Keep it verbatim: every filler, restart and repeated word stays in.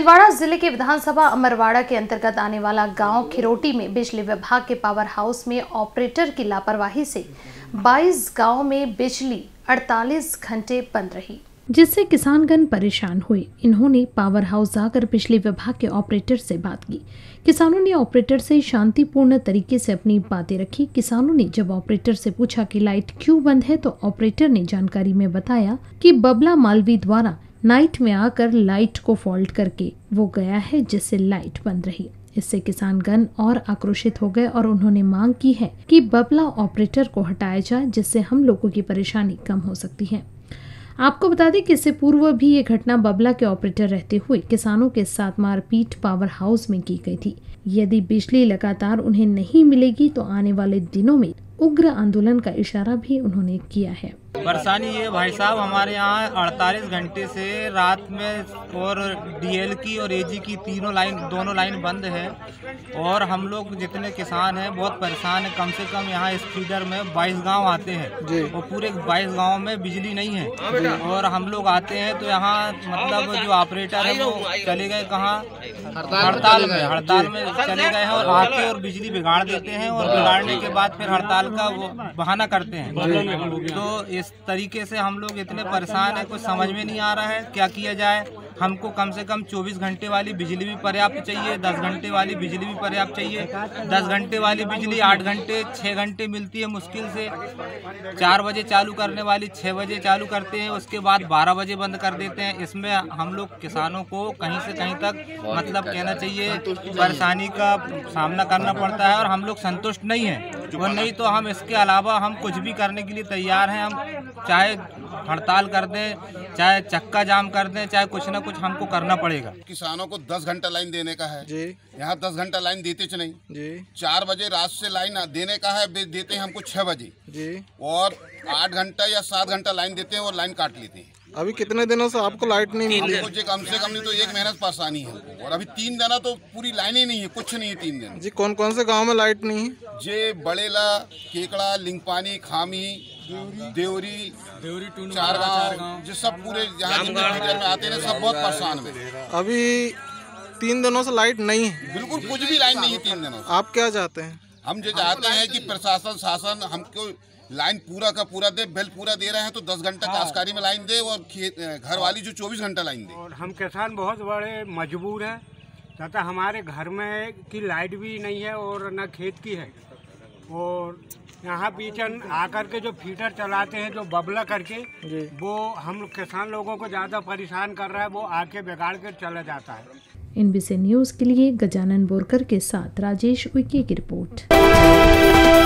छिंदवाड़ा जिले के विधानसभा अमरवाड़ा के अंतर्गत आने वाला गांव खिरोटी में बिजली विभाग के पावर हाउस में ऑपरेटर की लापरवाही से बाईस गांव में बिजली अड़तालीस घंटे बंद रही, जिससे किसानगण परेशान हुए। इन्होंने पावर हाउस जाकर बिजली विभाग के ऑपरेटर से बात की। किसानों ने ऑपरेटर से शांतिपूर्ण तरीके से अपनी बातें रखी। किसानों ने जब ऑपरेटर से पूछा कि लाइट क्यों बंद है, तो ऑपरेटर ने जानकारी में बताया कि बबला मालवी द्वारा नाइट में आकर लाइट को फॉल्ट करके वो गया है, जिससे लाइट बंद रही। इससे किसानगण और आक्रोशित हो गए और उन्होंने मांग की है कि बबला ऑपरेटर को हटाया जाए, जिससे हम लोगों की परेशानी कम हो सकती है। आपको बता दें कि इससे पूर्व भी ये घटना बबला के ऑपरेटर रहते हुए किसानों के साथ मारपीट पावर हाउस में की गई थी। यदि बिजली लगातार उन्हें नहीं मिलेगी तो आने वाले दिनों में उग्र आंदोलन का इशारा भी उन्होंने किया है। परेशानी ये भाई साहब, हमारे यहाँ अड़तालीस घंटे से रात में और डीएल की और एजी की तीनों लाइन दोनों लाइन बंद है और हम लोग जितने किसान हैं बहुत परेशान हैं। कम से कम यहाँ इस फीडर में बाईस गांव आते हैं और पूरे बाईस गांव में बिजली नहीं है और हम लोग आते हैं तो यहाँ मतलब जो ऑपरेटर है वो चले गए कहाँ, हड़ताल में हड़ताल में चले गए हैं और आके और बिजली बिगाड़ देते हैं और बिगाड़ने के बाद फिर हड़ताल का वो बहाना करते हैं। तो इस तरीके से हम लोग इतने परेशान हैं, कुछ समझ में नहीं आ रहा है क्या किया जाए। हमको कम से कम चौबीस घंटे वाली बिजली भी पर्याप्त चाहिए, दस घंटे वाली बिजली भी पर्याप्त चाहिए। दस घंटे वाली बिजली आठ घंटे छः घंटे मिलती है मुश्किल से। चार बजे चालू करने वाली छः बजे चालू करते हैं, उसके बाद बारह बजे बंद कर देते हैं। इसमें हम लोग किसानों को कहीं से कहीं तक मतलब कहना चाहिए परेशानी का सामना करना पड़ता है और हम लोग संतुष्ट नहीं हैं। और नहीं तो हम इसके अलावा हम कुछ भी करने के लिए तैयार हैं। हम चाहे हड़ताल कर दें, चाहे चक्का जाम कर दें, चाहे कुछ ना कुछ हमको करना पड़ेगा। किसानों को दस घंटा लाइन देने का है जी। यहाँ दस घंटा लाइन देते च नहीं जी। चार बजे रात से लाइन देने का है, देते हैं हमको छह बजे जी। और आठ घंटा या सात घंटा लाइन देते हैं और लाइन काट लेते हैं। अभी कितने दिनों से आपको लाइट नहीं मिली? हमको कम से कम नहीं तो एक महीना से परेशानी है और अभी तीन दिन तो पूरी लाइन ही नहीं है, कुछ नहीं है तीन दिन जी। कौन कौन से गाँव में लाइट नहीं है जी? बड़ेला, केकड़ा, लिंगपानी, खामी, देवरी, देवरी चार गाँव, जो सब पूरे यहाँ फीडर में आते हैं, सब बहुत परेशान है। अभी तीन दिनों से लाइट नहीं है, बिल्कुल कुछ भी लाइन नहीं है तीन दिनों से। आप क्या चाहते हैं? हम जो चाहते हैं कि प्रशासन शासन हमको लाइन पूरा का पूरा दे। बिल पूरा दे रहे हैं तो दस घंटा काश्तकारी में लाइन दे और घर वाली जो चौबीस घंटा लाइन दे। और हम किसान बहुत बड़े मजबूर है तथा हमारे घर में की लाइट भी नहीं है और न खेत की है। और यहाँ पीछे आकर के जो फीडर चलाते हैं जो बबला करके, वो हम किसान लोगों को ज़्यादा परेशान कर रहा है, वो आके बिगाड़ कर चला जाता है। I N B C N news के लिए गजानन बोरकर के साथ राजेश उइ की रिपोर्ट।